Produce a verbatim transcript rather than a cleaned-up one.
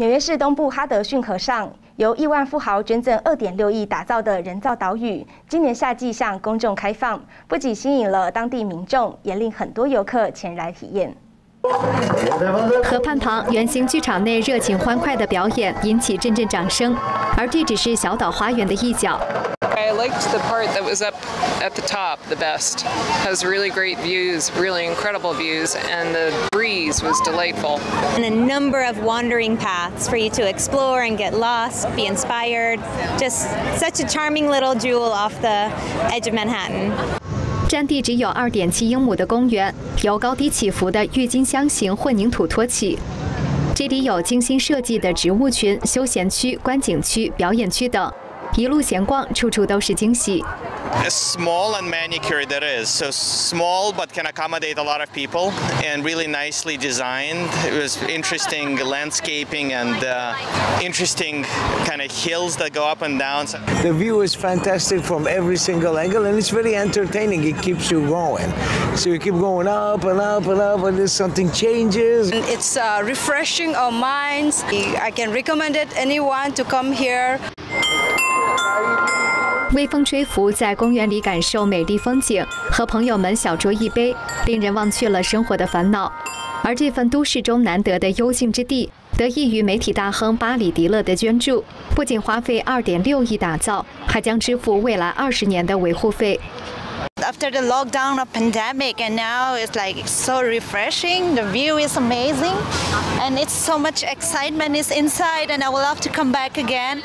纽约市东部哈德逊河上由亿万富豪捐赠 二点六亿打造的人造岛屿，今年夏季向公众开放，不仅吸引了当地民众，也令很多游客前来体验。 河畔旁圆形剧场内热情欢快的表演引起阵阵掌声，而这只是小岛花园的一角。I liked the part that was up at the top the best. Has really great views, really incredible views, and the breeze was delightful. And a number of wandering paths for you to explore and get lost, be inspired. Just such a charming little jewel off the edge of Manhattan. 占地只有 二点七英亩的公园，由高低起伏的郁金香型混凝土托起。这里有精心设计的植物群、休闲区、观景区、表演区等，一路闲逛，处处都是惊喜。 It's small and manicured that is. So small but can accommodate a lot of people and really nicely designed. It was interesting landscaping and uh, interesting kind of hills that go up and down. The view is fantastic from every single angle and it's very entertaining. It keeps you going. So you keep going up and up and up and there's something changes. And it's uh, refreshing our minds. I can recommend it anyone to come here. 微风吹拂，在公园里感受美丽风景，和朋友们小酌一杯，令人忘却了生活的烦恼。而这份都市中难得的幽静之地，得益于媒体大亨巴里迪勒的捐助，不仅花费 二点六亿打造，还将支付未来二十年的维护费。 After the lockdown of pandemic, and now it's like so refreshing. The view is amazing, and it's so much excitement is inside, and I would love to come back again.